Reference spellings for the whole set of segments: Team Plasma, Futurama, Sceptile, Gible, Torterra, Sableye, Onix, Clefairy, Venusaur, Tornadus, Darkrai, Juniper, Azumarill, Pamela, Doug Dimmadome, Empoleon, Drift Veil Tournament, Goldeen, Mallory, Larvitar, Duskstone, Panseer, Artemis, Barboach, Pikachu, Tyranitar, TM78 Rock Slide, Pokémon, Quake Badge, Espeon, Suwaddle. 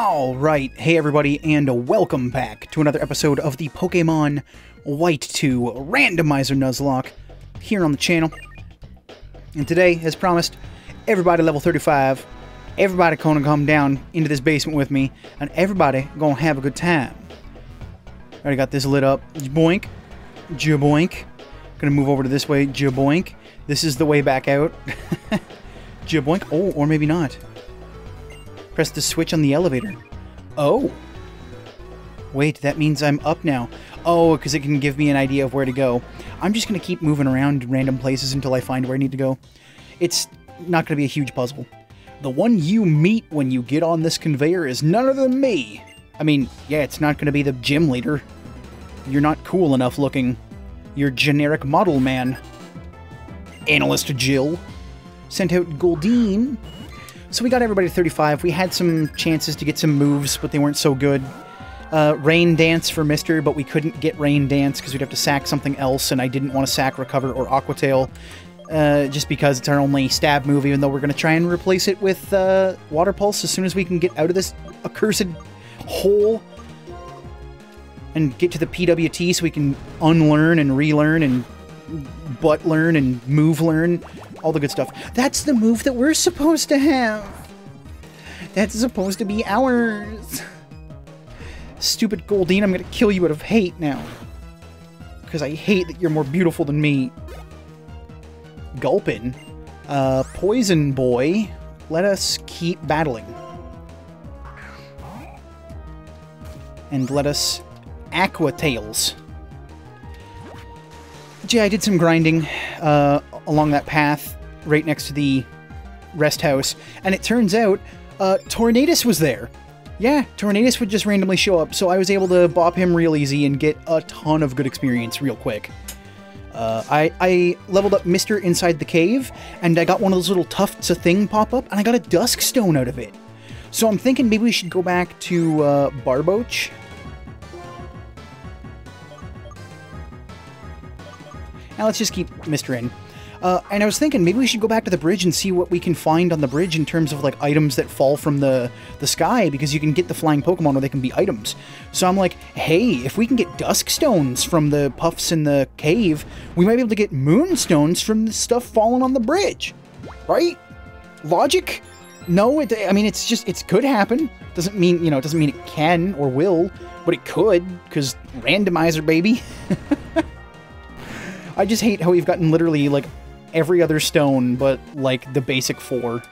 Alright, hey everybody, and welcome back to another episode of the Pokemon White 2 Randomizer Nuzlocke here on the channel. And today, as promised, everybody level 35, everybody gonna come down into this basement with me, and everybody gonna have a good time. Already got this lit up. Jaboink. Jaboink. Gonna move over to this way. Jaboink. This is the way back out. Jaboink. Oh, or maybe not. Press the switch on the elevator. Oh. Wait, that means I'm up now. Oh, because it can give me an idea of where to go. I'm just going to keep moving around random places until I find where I need to go. It's not going to be a huge puzzle. The one you meet when you get on this conveyor is none other than me. I mean, yeah, it's not going to be the gym leader. You're not cool enough looking. You're generic model man. Analyst Jill. Sent out Goldeen. So we got everybody to 35. We had some chances to get some moves, but they weren't so good. Rain Dance for Mister, but we couldn't get Rain Dance because we'd have to sack something else, and I didn't want to sack Recover or Aqua Tail, just because it's our only stab move, even though we're going to try and replace it with Water Pulse as soon as we can get out of this accursed hole and get to the PWT so we can unlearn and relearn and butt learn and move learn. All the good stuff. That's the move that we're supposed to have. That's supposed to be ours. Stupid Goldeen, I'm gonna kill you out of hate now. Because I hate that you're more beautiful than me. Gulpin. Poison Boy. Let us keep battling. And let us Aqua Tails. Yeah, I did some grinding along that path right next to the rest house, and it turns out Tornadus was there. Yeah, Tornadus would just randomly show up, so I was able to bop him real easy and get a ton of good experience real quick. I leveled up Mr. inside the cave, and I got one of those little tufts of thing pop up, and I got a Duskstone out of it. So I'm thinking maybe we should go back to Barboach. Now let's just keep Mr. in. And I was thinking maybe we should go back to the bridge and see what we can find on the bridge in terms of like items that fall from the sky, because you can get the flying Pokemon or they can be items. So I'm like, hey, if we can get Duskstones from the puffs in the cave, we might be able to get Moonstones from the stuff falling on the bridge, right? Logic? No, I mean, it's just, it could happen. Doesn't mean, you know, it doesn't mean it can or will, but it could, because randomizer, baby. I just hate how we've gotten literally, like, every other stone but, like, the basic four.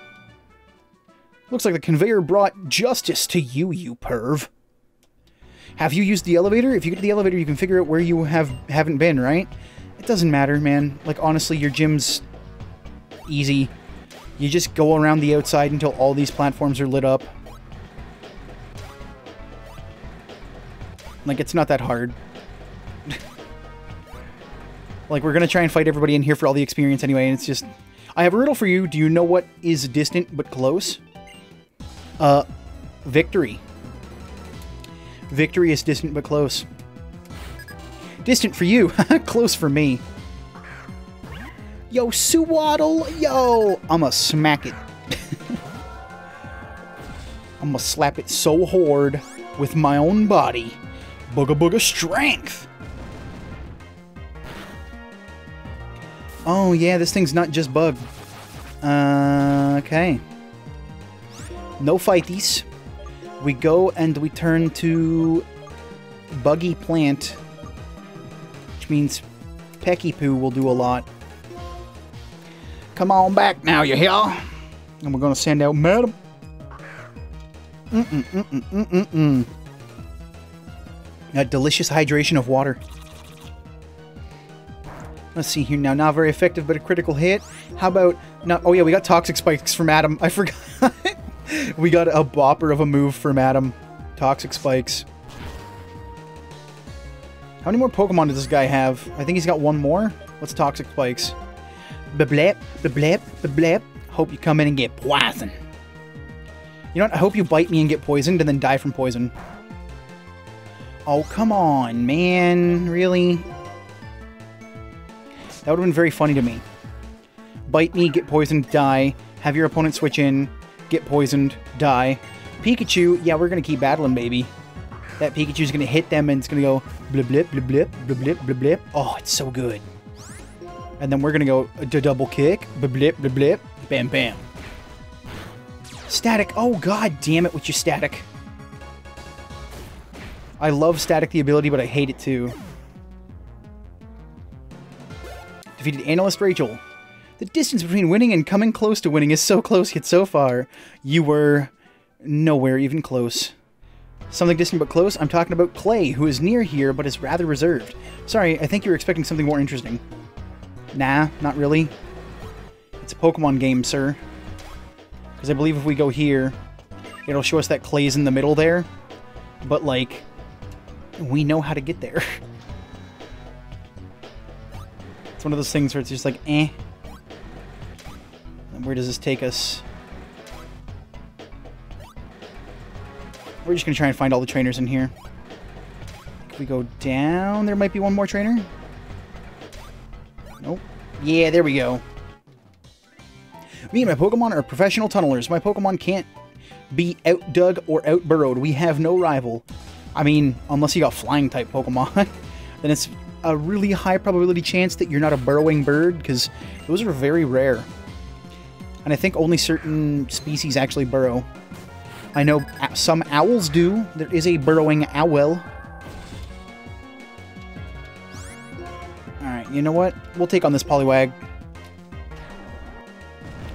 Looks like the conveyor brought justice to you, you perv. Have you used the elevator? If you get to the elevator, you can figure out where you haven't been, right? It doesn't matter, man. Like, honestly, your gym's easy. You just go around the outside until all these platforms are lit up. Like, it's not that hard. Like, we're going to try and fight everybody in here for all the experience anyway, and it's just... I have a riddle for you. Do you know what is distant but close? Victory. Victory is distant but close. Distant for you. Close for me. Yo, Suwaddle! Yo! I'ma smack it. I'ma slap it so hard with my own body. Booga booga strength! Oh, yeah, this thing's not just bugged. Okay. No fighties. We go and we turn to Buggy Plant, which means Pecky Poo will do a lot. Come on back now, you hear? And we're going to send out Madam. A delicious hydration of water. Let's see here now. Not very effective, but a critical hit. How about... Not, oh, yeah, we got Toxic Spikes from Adam. I forgot. We got a bopper of a move from Adam. Toxic Spikes. How many more Pokemon does this guy have? I think he's got one more. What's Toxic Spikes? Blep, blep, blep. Hope you come in and get poisoned. You know what? I hope you bite me and get poisoned and then die from poison. Oh, come on, man. Really? That would have been very funny to me. Bite me, get poisoned, die. Have your opponent switch in, get poisoned, die. Pikachu, yeah, we're going to keep battling, baby. That Pikachu's going to hit them, and it's going to go blip, blip, blip, blip, blip, blip, blip, blip. Oh, it's so good. And then we're going to go to double kick. Blip, blip, blip, blip. Bam, bam. Static. Oh, god damn it with your static. I love static, the ability, but I hate it too. Defeated Analyst Rachel. The distance between winning and coming close to winning is so close yet so far. You were nowhere even close. Something distant but close? I'm talking about Clay, who is near here but is rather reserved. Sorry, I think you were expecting something more interesting. Nah, not really. It's a Pokemon game, sir. Because I believe if we go here, it'll show us that Clay's in the middle there. But, like, we know how to get there. It's one of those things where it's just like, eh. And where does this take us? We're just going to try and find all the trainers in here. If we go down, there might be one more trainer. Nope. Yeah, there we go. Me and my Pokemon are professional tunnelers. My Pokemon can't be out-dug or out-burrowed. We have no rival. I mean, unless you got flying-type Pokemon. Then it's a really high probability chance that you're not a burrowing bird, because those are very rare. And I think only certain species actually burrow. I know some owls do. There is a burrowing owl. Alright, you know what? We'll take on this Poliwag.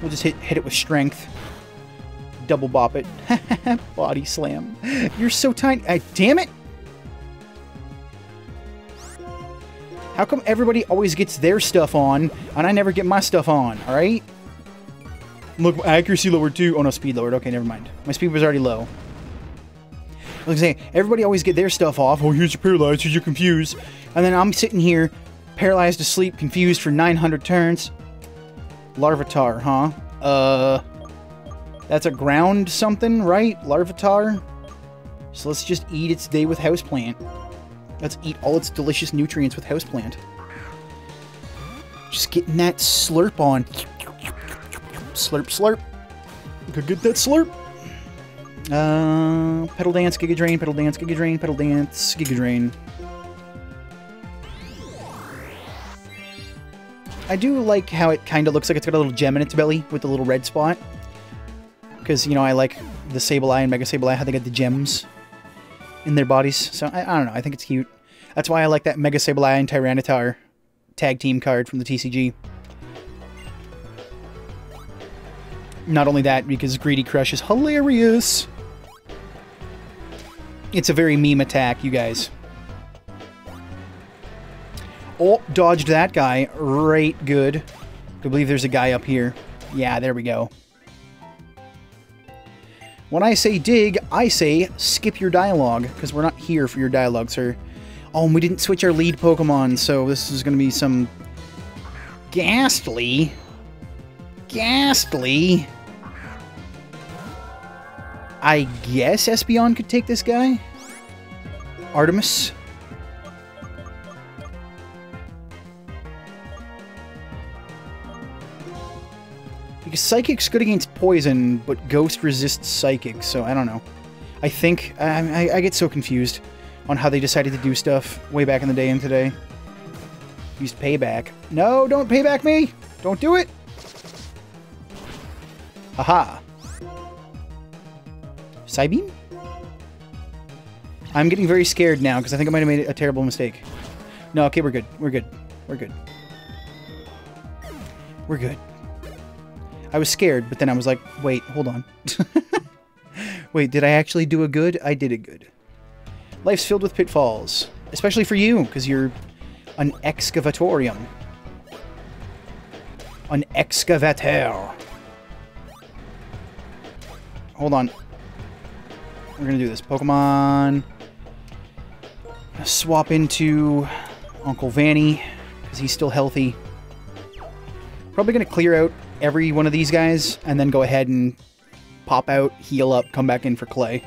We'll just hit it with strength. Double bop it. Body slam. You're so tiny. Damn it! How come everybody always gets their stuff on, and I never get my stuff on, alright? Look, my accuracy lowered too. Oh no, speed lowered. Okay, never mind. My speed was already low. I was saying, everybody always get their stuff off. Oh, here's your paralyzed, here's your confused. And then I'm sitting here, paralyzed asleep, confused for 900 turns. Larvitar, huh? That's a ground something, right? Larvitar? So let's just eat its day with Houseplant. Let's eat all its delicious nutrients with Houseplant. Just getting that slurp on. Slurp, slurp. Go get that slurp. Pedal Dance, Giga Drain, Pedal Dance, Giga Drain, Pedal Dance, Giga Drain. I do like how it kind of looks like it's got a little gem in its belly with the little red spot. Because, you know, I like the Sableye and Mega Sableye, how they get the gems in their bodies. So, I don't know, I think it's cute. That's why I like that Mega Sableye and Tyranitar tag team card from the TCG. Not only that, because Greedy Crush is hilarious. It's a very meme attack, you guys. Oh, dodged that guy. Right good. I believe there's a guy up here. Yeah, there we go. When I say dig, I say skip your dialogue, because we're not here for your dialogue, sir. Oh, and we didn't switch our lead Pokemon, so this is going to be some ghastly. Ghastly. I guess Espeon could take this guy. Artemis. Because Psychic's good against Poison, but Ghost resists Psychic, so I don't know. I think... I get so confused on how they decided to do stuff way back in the day and today. Used Payback. No, don't Payback me! Don't do it! Haha. Psybeam? I'm getting very scared now, because I think I might have made a terrible mistake. No, okay, we're good. We're good. We're good. We're good. I was scared, but then I was like, wait, hold on. Wait, did I actually do a good? I did a good. Life's filled with pitfalls. Especially for you, because you're an excavatorium. An excavator. Hold on. We're going to do this. Pokemon. Swap into Uncle Vanny, because he's still healthy. Probably going to clear out every one of these guys, and then go ahead and pop out, heal up, come back in for Clay.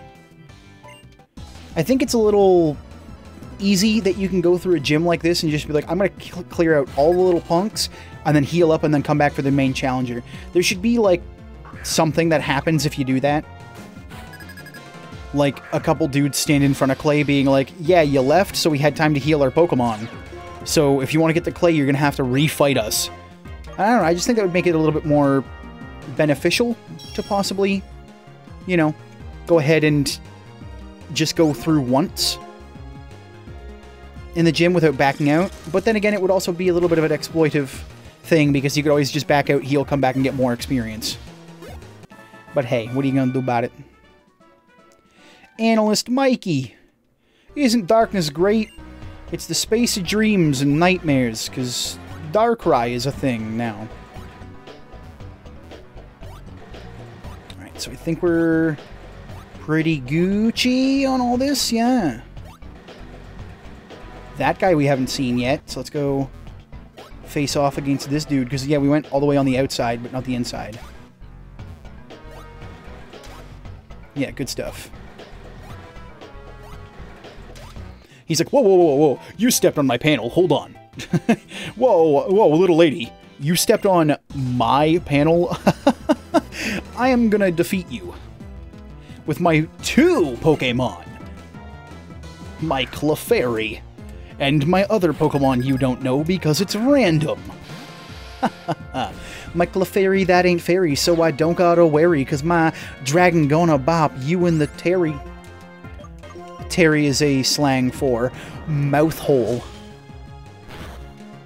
I think it's a little easy that you can go through a gym like this and just be like, I'm going to clear out all the little punks, and then heal up, and then come back for the main challenger. There should be, like, something that happens if you do that. like, a couple dudes stand in front of Clay being like, yeah, you left, so we had time to heal our Pokemon. So if you want to get to Clay, you're going to have to refight us. I don't know, I just think that would make it a little bit more beneficial to possibly, you know, go ahead and just go through once in the gym without backing out. But then again, it would also be a little bit of an exploitive thing because you could always just back out, heal, come back, and get more experience. But hey, what are you going to do about it? Analyst Mikey. Isn't darkness great? It's the space of dreams and nightmares, because Darkrai is a thing now. Alright, so I think we're pretty Gucci on all this, yeah. That guy we haven't seen yet, so let's go face off against this dude, because yeah, we went all the way on the outside, but not the inside. Yeah, good stuff. He's like, whoa, whoa, whoa, whoa, you stepped on my panel, hold on. Whoa, whoa, little lady, you stepped on my panel? I am gonna defeat you with my two Pokemon. My Clefairy and my other Pokemon you don't know because it's random. My Clefairy that ain't fairy, so I don't gotta worry, cause my dragon gonna bop you in the terry. Terry is a slang for mouth hole.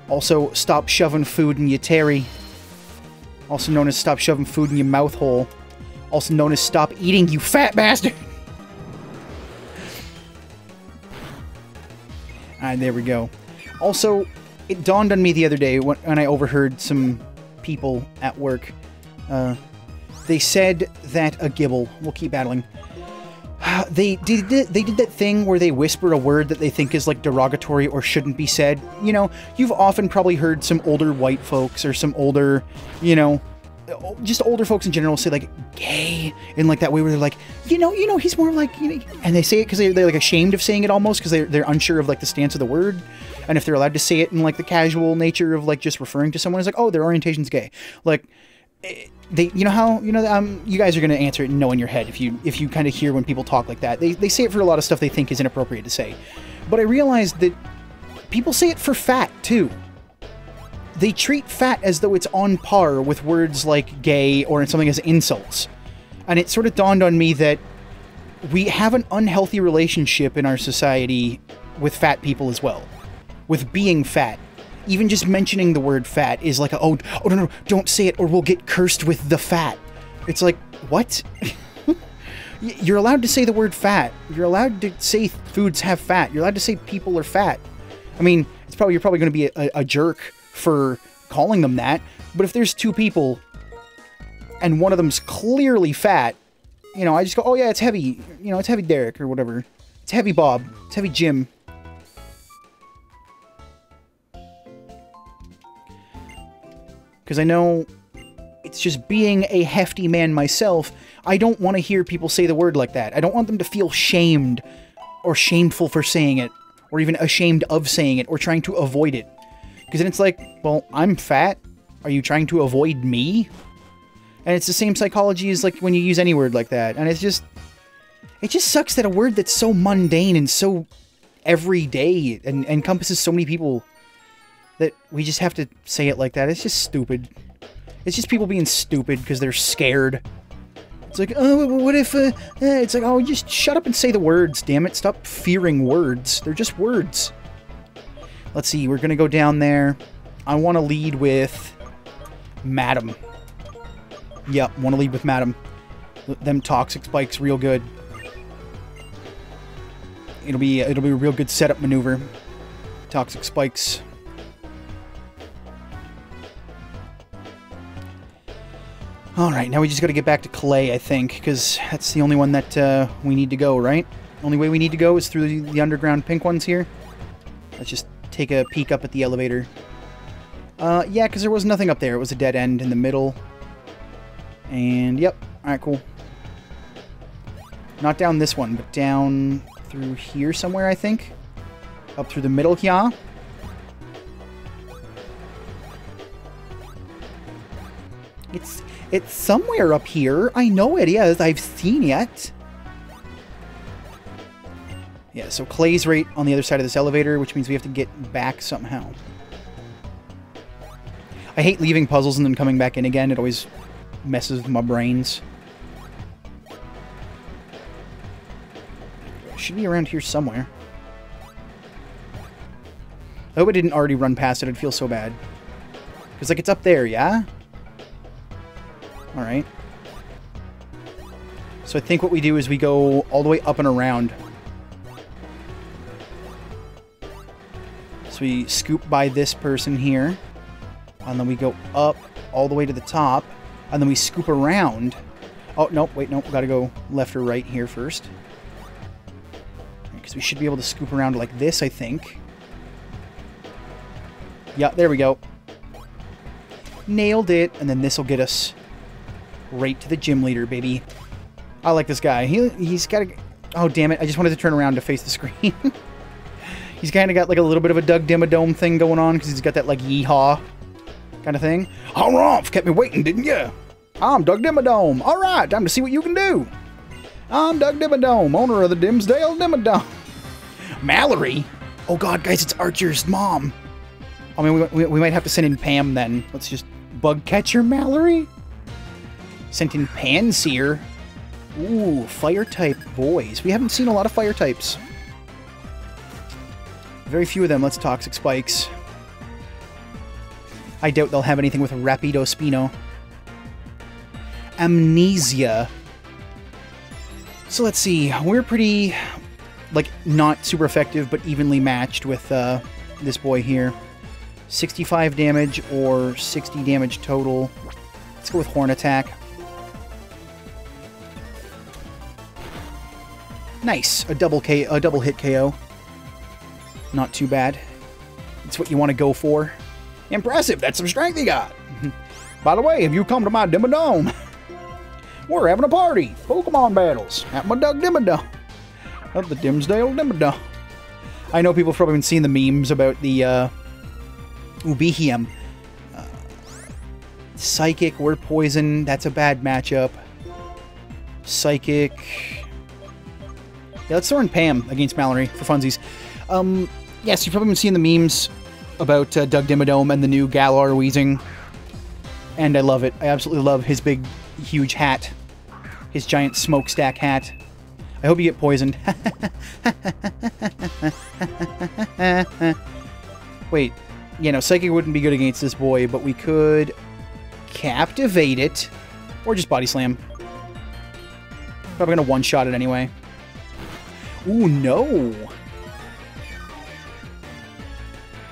Also, stop shoving food in your terry. Also known as stop shoving food in your mouth hole. Also known as stop eating, you fat bastard! Alright, there we go. Also, it dawned on me the other day when I overheard some people at work. They said that a Gible... We'll keep battling. They did that thing where they whisper a word that they think is, like, derogatory or shouldn't be said. You know, you've often probably heard some older white folks or some older, you know... just older folks in general say, like, gay, in, like, that way where they're like, you know, he's more like, you know, and they say it because they're, like, ashamed of saying it almost, because they're unsure of, like, the stance of the word, and if they're allowed to say it in, like, the casual nature of, like, just referring to someone as, like, oh, their orientation's gay. Like, they, you know how, you know, you guys are going to answer it and know in your head if you kind of hear when people talk like that. They say it for a lot of stuff they think is inappropriate to say. But I realized that people say it for fat, too. They treat fat as though it's on par with words like gay or something as insults. And it sort of dawned on me that we have an unhealthy relationship in our society with fat people as well. With being fat. Even just mentioning the word fat is like, oh no, don't say it or we'll get cursed with the fat. It's like, what? You're allowed to say the word fat. You're allowed to say foods have fat. You're allowed to say people are fat. I mean, it's probably, you're probably going to be a jerk for calling them that, but if there's two people and one of them's clearly fat, you know, I just go, oh yeah, it's heavy, you know, it's heavy Derek or whatever. It's heavy Bob. It's heavy Jim. Because I know it's just being a hefty man myself, I don't want to hear people say the word like that. I don't want them to feel shamed or shameful for saying it, or even ashamed of saying it, or trying to avoid it. Because then it's like, well, I'm fat. Are you trying to avoid me? And it's the same psychology as, like, when you use any word like that. And it's just... it just sucks that a word that's so mundane and so everyday and encompasses so many people that we just have to say it like that. It's just stupid. It's just people being stupid because they're scared. It's like, oh, what if... it's like, oh, just shut up and say the words, damn it. Stop fearing words. They're just words. Let's see, we're gonna go down there. I wanna lead with Madam. Yep, wanna lead with Madam. Them toxic spikes real good. It'll be a real good setup maneuver. Toxic spikes. Alright, now we just gotta get back to Clay, I think, because that's the only one that we need to go, right? Only way we need to go is through the underground pink ones here. Let's just take a peek up at the elevator. Yeah, because there was nothing up there. It was a dead end in the middle. And, yep. Alright, cool. Not down this one, but down through here somewhere, I think. Up through the middle here. It's somewhere up here. I know it is. I've seen it. Yeah, so Clay's right on the other side of this elevator, which means we have to get back somehow. I hate leaving puzzles and then coming back in again. It always messes with my brains. Should be around here somewhere. I hope I didn't already run past it. I'd feel so bad. Because, like, it's up there, yeah? Alright. So I think what we do is we go all the way up and around. So we scoop by this person here. And then we go up all the way to the top. And then we scoop around. Oh, nope, wait, nope. Gotta go left or right here first. Because we should be able to scoop around like this, I think. Yeah, there we go. Nailed it. And then this will get us right to the gym leader, baby. I like this guy. He's got a... Oh, damn it. I just wanted to turn around to face the screen. He's kind of got like a little bit of a Doug Dimmadome thing going on because he's got that like yeehaw kind of thing. All right, kept me waiting, didn't you? I'm Doug Dimmadome. All right, time to see what you can do. I'm Doug Dimmadome, owner of the Dimmsdale Dimmadome. Mallory? Oh, God, guys, it's Archer's mom. I mean, we might have to send in Pam then. Let's just bug catcher Mallory. Sent in Panseer. Ooh, fire type boys. We haven't seen a lot of fire types. Very few of them. Let's Toxic Spikes. I doubt they'll have anything with Rapido Spino. Amnesia. So let's see. We're pretty, like, not super effective, but evenly matched with this boy here. 65 damage or 60 damage total. Let's go with Horn Attack. Nice. A double hit KO. Not too bad. It's what you want to go for. Impressive. That's some strength you got. By the way, if you come to my Dimmadome, we're having a party. Pokemon battles at my Doug Dimmadome. At the Dimmsdale Dimmadome. I know people have probably been seeing the memes about the Ubihium. Psychic, we're poison. That's a bad matchup. Psychic. Yeah, let's throw in Pam against Mallory for funsies. Yes, you've probably been seeing the memes about Doug Dimmadome and the new Galar wheezing. And I love it. I absolutely love his big, huge hat. His giant smokestack hat. I hope you get poisoned. Wait. Yeah, no, Psychic wouldn't be good against this boy, but we could captivate it. Or just Body Slam. Probably gonna one-shot it anyway. Ooh, no!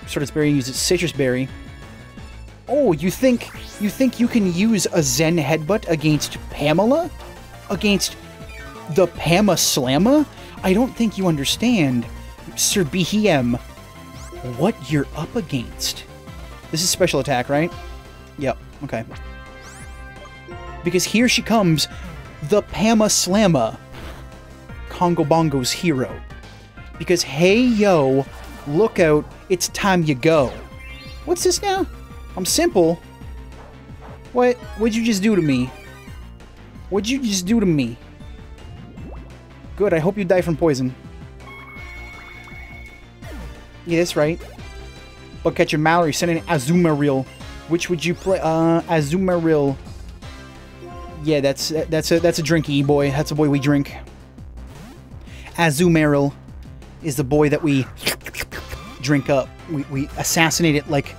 Swords Berry uses Citrus Berry. Oh, you think you can use a Zen Headbutt against Pamela? Against the Pama Slamma? I don't think you understand, Sir BHM, what you're up against. This is special attack, right? Yep, okay. Because here she comes, the Pama Slamma. Congo Bongo's hero. Because, hey, yo, look out, it's time you go. What's this now? I'm simple. What? What'd you just do to me? What'd you just do to me? Good, I hope you die from poison. Yeah, that's right. But catcher Mallory sent in Azumarill. Which would you play? Azumarill. Yeah, that's a drinky boy. That's a boy we drink. Azumarill is the boy that we drink up. We assassinate it like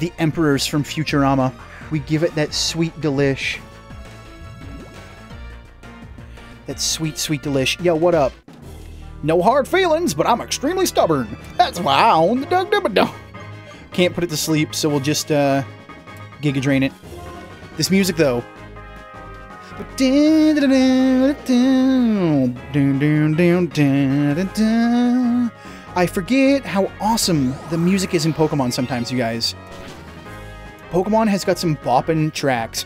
the emperors from Futurama. We give it that sweet delish. That sweet, sweet delish. Yo, what up? No hard feelings, but I'm extremely stubborn. That's why I own the Doug Dimmadome. Can't put it to sleep, so we'll just Giga Drain it. This music, though. I forget how awesome the music is in Pokemon sometimes, you guys. Pokemon has got some boppin' tracks.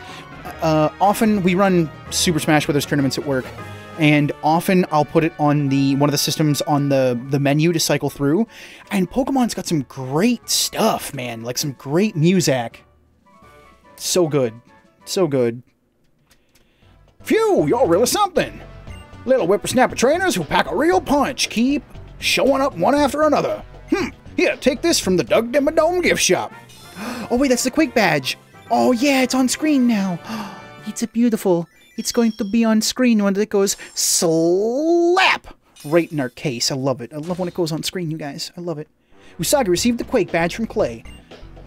Often we run Super Smash Brothers tournaments at work, and often I'll put it on one of the systems on the menu to cycle through. And Pokemon's got some great stuff, man. Like some great music. So good. So good. Phew, you're really something. Little whippersnapper trainers who pack a real punch. Keep showing up one after another. Here, take this from the Doug Dimmadome gift shop. Oh wait, that's the Quake Badge. Oh yeah, it's on screen now. It's a beautiful. It's going to be on screen when it goes slap right in our case. I love it. I love when it goes on screen, you guys. I love it. Usagi received the Quake Badge from Clay.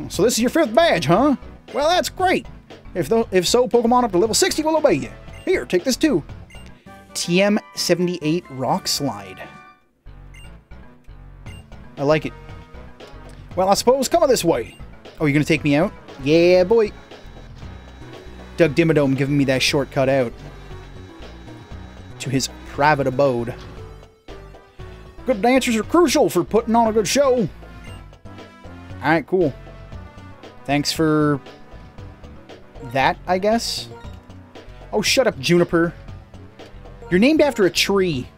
So this is your 5th badge, huh? Well, that's great. If so, Pokemon up to level 60 will obey you. Here, take this too. TM78 Rock Slide. I like it. Well, I suppose come this way. Oh, you're going to take me out? Yeah, boy. Doug Dimmadome giving me that shortcut out to his private abode. Good dancers are crucial for putting on a good show. Alright, cool. Thanks for that, I guess. Oh, shut up, Juniper. You're named after a tree.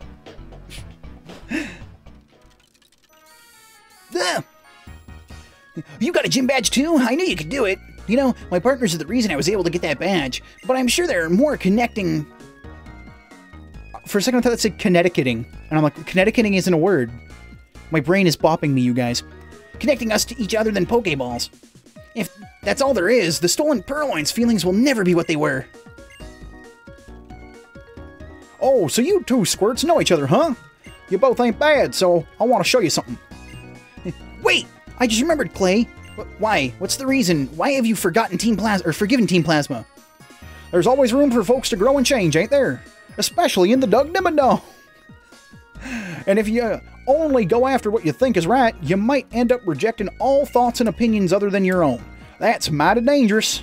You got a gym badge too? I knew you could do it. You know, my partners are the reason I was able to get that badge, but I'm sure there are more connecting... For a second I thought that said Connecticuting, and I'm like, Connecticuting isn't a word. My brain is bopping me, you guys. Connecting us to each other than Pokeballs. If that's all there is, the stolen Purloin's feelings will never be what they were. Oh, so you two squirts know each other, huh? You both ain't bad, so I want to show you something. Wait! I just remembered, Clay. Why? What's the reason? Why have you forgotten Team Plasma, or forgiven Team Plasma? There's always room for folks to grow and change, ain't there? Especially in the Doug Dimmadome. And if you only go after what you think is right, you might end up rejecting all thoughts and opinions other than your own. That's mighty dangerous.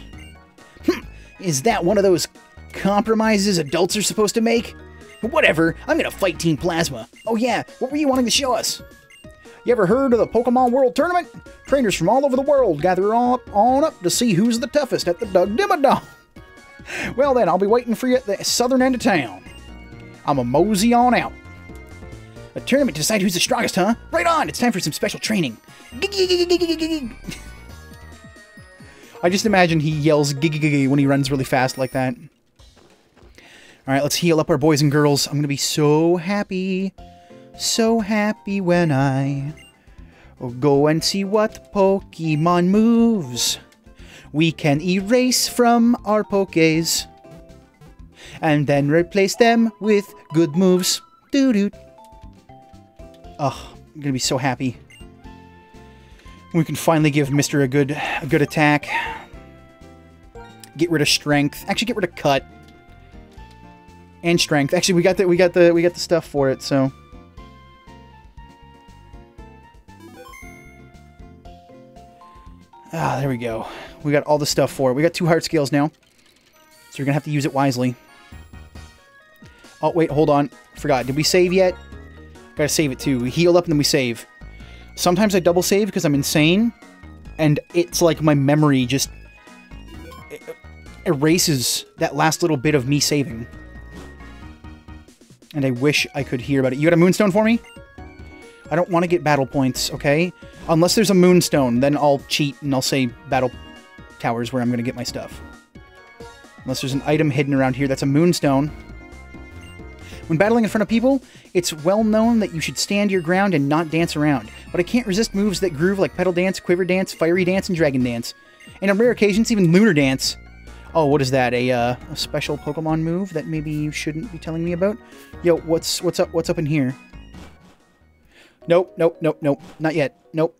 Is that one of those compromises adults are supposed to make? Whatever, I'm gonna fight Team Plasma. Oh yeah, what were you wanting to show us? You ever heard of the Pokemon World Tournament? Trainers from all over the world gather on up to see who's the toughest at the Doug Dimmadome. Well then, I'll be waiting for you at the southern end of town. I'm a mosey on out. A tournament to decide who's the strongest, huh? Right on! It's time for some special training. I just imagine he yells giggy when he runs really fast like that. Alright, let's heal up our boys and girls. I'm gonna be so happy. So happy when I go and see what Pokemon moves we can erase from our Pokés and then replace them with good moves. Doo-doo. Oh, I'm gonna be so happy. We can finally give Mister a good attack. Get rid of strength. Actually, get rid of cut and strength. Actually, we got the stuff for it. So. Ah, there we go. We got all the stuff for it. We got 2 heart scales now. So we're gonna have to use it wisely. Oh, wait, hold on. Forgot. Did we save yet? Gotta save it too. We heal up and then we save. Sometimes I double save because I'm insane. And it's like my memory just erases that last little bit of me saving. And I wish I could hear about it. You got a Moonstone for me? I don't want to get battle points, okay? Unless there's a Moonstone, then I'll cheat and I'll say Battle Towers where I'm going to get my stuff. Unless there's an item hidden around here that's a Moonstone. When battling in front of people, it's well known that you should stand your ground and not dance around. But I can't resist moves that groove like Petal Dance, Quiver Dance, Fiery Dance, and Dragon Dance. And on rare occasions, even Lunar Dance. Oh, what is that? A special Pokemon move that maybe you shouldn't be telling me about? Yo, what's up? What's up in here? Nope, nope, nope, nope. Not yet. Nope.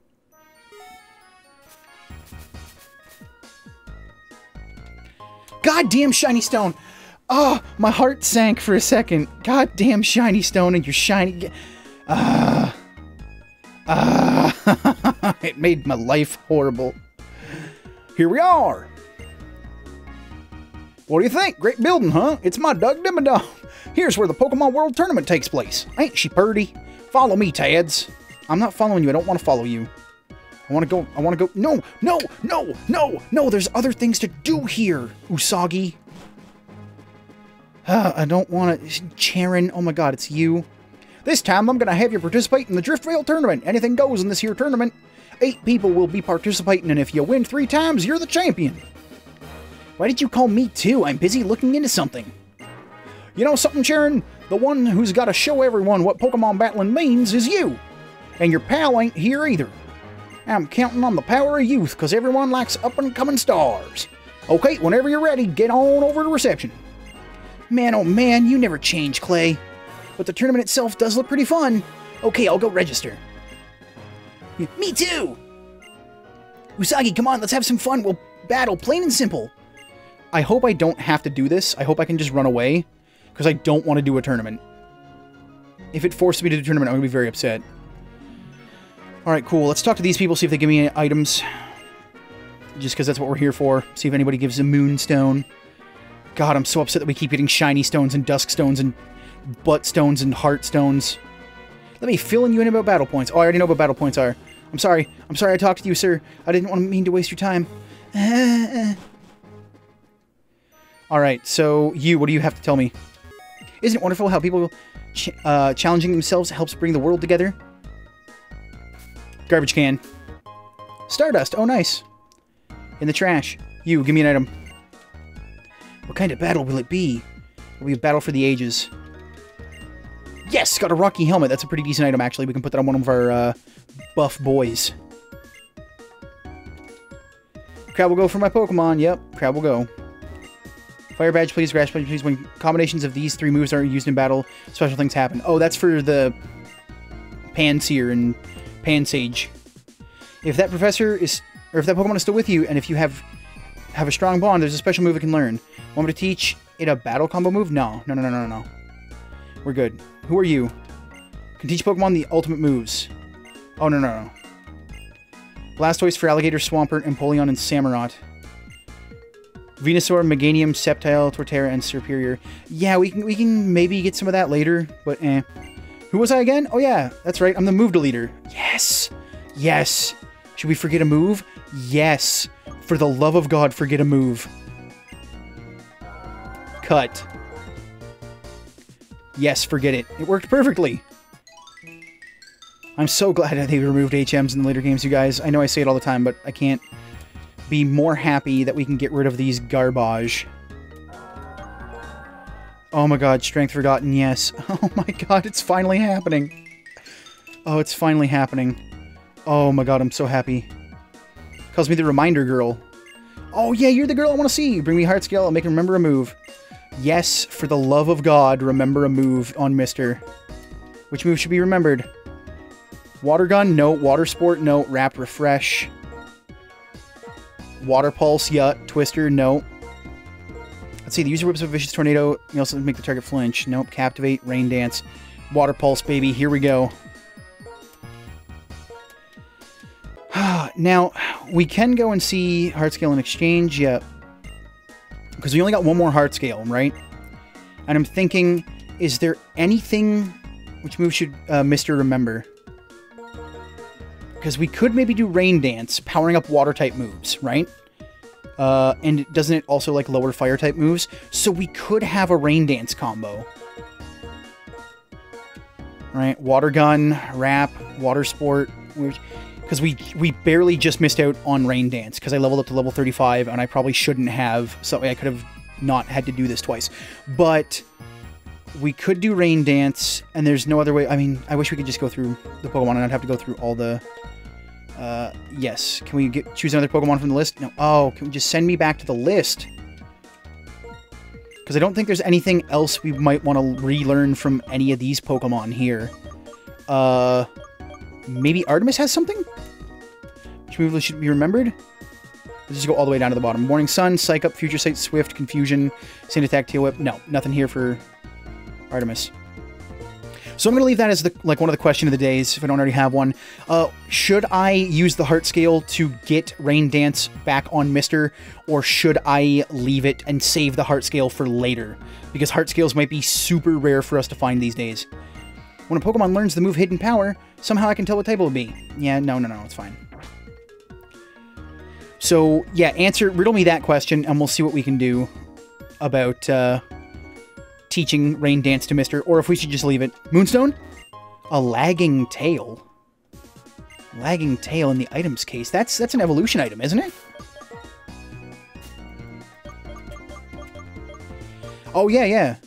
Goddamn shiny stone! Oh, my heart sank for a second. Goddamn shiny stone and your shiny... It made my life horrible. Here we are! What do you think? Great building, huh? It's my Doug Dimmadome. Here's where the Pokemon World Tournament takes place. Ain't she purty? Follow me, Tads. I'm not following you. I don't want to follow you. I want to go. No, no, no, no, no. There's other things to do here, Usagi. I don't want to. Cheren. Oh my God, it's you. This time I'm going to have you participate in the Drift Veil Tournament. Anything goes in this here tournament. 8 people will be participating, and if you win 3 times, you're the champion. Why did you call me too? I'm busy looking into something. You know something, Cheren? The one who's got to show everyone what Pokemon battling means is you. And your pal ain't here either. I'm counting on the power of youth because everyone likes up-and-coming stars. Okay, whenever you're ready, get on over to reception. Man, oh man, you never change, Clay. But the tournament itself does look pretty fun. Okay, I'll go register. Me too! Usagi, come on, let's have some fun. We'll battle, plain and simple. I hope I don't have to do this. I hope I can just run away, because I don't want to do a tournament. If it forced me to do a tournament, I'm going to be very upset. Alright, cool. Let's talk to these people, see if they give me any items. Just because that's what we're here for. See if anybody gives a Moonstone. God, I'm so upset that we keep getting Shiny Stones and Dusk Stones and Butt Stones and Heart Stones. Let me fill in you in about battle points. Oh, I already know what battle points are. I'm sorry. I'm sorry I talked to you, sir. I didn't want to mean to waste your time. Alright, so you, what do you have to tell me? Isn't it wonderful how people challenging themselves helps bring the world together? Garbage can. Stardust, oh nice. In the trash. You, give me an item. What kind of battle will it be? It'll be a battle for the ages. Yes, got a Rocky Helmet. That's a pretty decent item, actually. We can put that on one of our buff boys. Crab will go for my Pokemon. Yep, Crab will go. Fire Badge, please. Grass Badge, please. When combinations of these three moves are used in battle, special things happen. Oh, that's for the Panseer and Pan Sage. If that Pokemon is still with you, and if you have a strong bond, there's a special move it can learn. Want me to teach it a battle combo move? No, no, no, no, no, no. We're good. Who are you? Can teach Pokemon the ultimate moves. Oh, no, no, no. Blastoise for Alligator, Swampert, Empoleon, and Samurott. Venusaur, Meganium, Sceptile, Torterra, and Superior. Yeah, we can maybe get some of that later, but eh. Who was I again? Oh, yeah, that's right. I'm the move deleter. Yes. Yes. Should we forget a move? Yes. For the love of God, forget a move. Cut. Yes, forget it. It worked perfectly. I'm so glad that they removed HMs in the later games, you guys. I know I say it all the time, but I can't be more happy that we can get rid of these garbage. Oh my god, Strength Forgotten, yes. Oh my god, it's finally happening. Oh, it's finally happening. Oh my god, I'm so happy. Calls me the Reminder Girl. Oh yeah, you're the girl I want to see. Bring me Heart Scale, I'll make him remember a move. Yes, for the love of God, remember a move on Mister. Which move should be remembered? Water Gun? No. Water Sport? No. Wrap Refresh. Water Pulse? Yeah. Twister? No. Let's see. The user whips a vicious tornado. You also make the target flinch. Nope. Captivate. Rain Dance. Water Pulse, baby. Here we go. Now, we can go and see Heart Scale in exchange. Yep. Yeah. Because we only got one more Heart Scale, right? And I'm thinking, is there anything... Which move should Mister remember? Because we could maybe do Rain Dance, powering up Water-type moves, right? And doesn't it also, like, lower Fire-type moves? So we could have a Rain Dance combo. Right? Water Gun, Wrap, Water Sport... Because we barely just missed out on Rain Dance, because I leveled up to level 35, and I probably shouldn't have, so I could have not had to do this twice. But we could do Rain Dance, and there's no other way. I mean, I wish we could just go through the Pokemon and not have to go through all the... yes. Can we choose another Pokemon from the list? No. Oh, can we just send me back to the list? Because I don't think there's anything else we might want to relearn from any of these Pokemon here. Maybe Artemis has something? Which move should be remembered? Let's just go all the way down to the bottom. Morning Sun, Psych Up, Future Sight, Swift, Confusion, Sand Attack, Tail Whip. No, nothing here for Artemis. So I'm going to leave that as like one of the question of the days, if I don't already have one. Should I use the Heart Scale to get Rain Dance back on Mister, or should I leave it and save the Heart Scale for later? Because Heart Scales might be super rare for us to find these days. When a Pokemon learns the move Hidden Power, somehow I can tell what type it will be. Yeah, no, no, no, it's fine. So, yeah, riddle me that question, and we'll see what we can do about teaching Rain Dance to Mister, or if we should just leave it. Moonstone? A Lagging Tail? Lagging Tail in the items case. That's an evolution item, isn't it? Oh, yeah, yeah.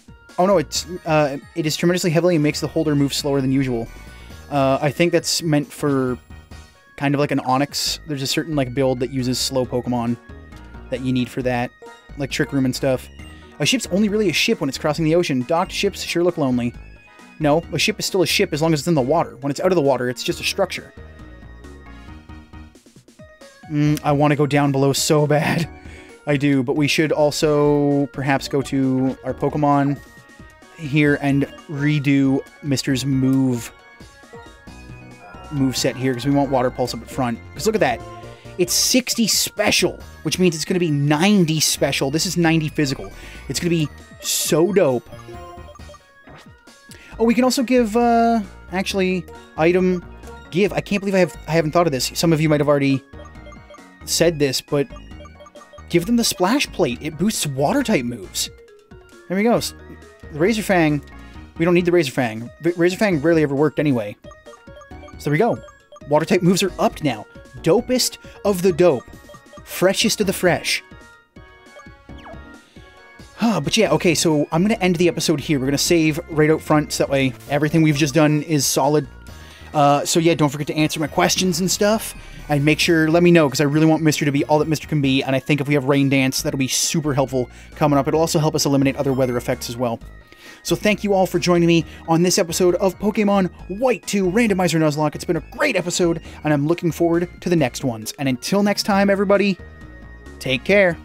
Oh no, it is tremendously heavily and makes the holder move slower than usual. I think that's meant for kind of like an Onix. There's a certain like build that uses slow Pokemon that you need for that, like Trick Room and stuff. A ship's only really a ship when it's crossing the ocean. Docked ships sure look lonely. No, a ship is still a ship as long as it's in the water. When it's out of the water, it's just a structure. I want to go down below so bad. I do, but we should also perhaps go to our Pokemon here and redo Mister's move set here, because we want Water Pulse up at front. Because look at that. It's 60 special, which means it's going to be 90 special. This is 90 physical. It's going to be so dope. Oh, we can also give, actually, item give. I can't believe I haven't thought of this. Some of you might have already said this, but give them the Splash Plate. It boosts water-type moves. There we go. The Razor Fang. We don't need the Razor Fang. Razor Fang rarely ever worked anyway. So there we go. Water-type moves are upped now. Dopest of the dope. Freshest of the fresh. But yeah, okay, so I'm going to end the episode here. We're going to save right out front, so that way everything we've just done is solid. So yeah, don't forget to answer my questions and stuff. And make sure, let me know, because I really want Mister to be all that Mister can be. And I think if we have Rain Dance, that'll be super helpful coming up. It'll also help us eliminate other weather effects as well. So thank you all for joining me on this episode of Pokemon White 2 Randomizer Nuzlocke. It's been a great episode, and I'm looking forward to the next ones. And until next time, everybody, take care.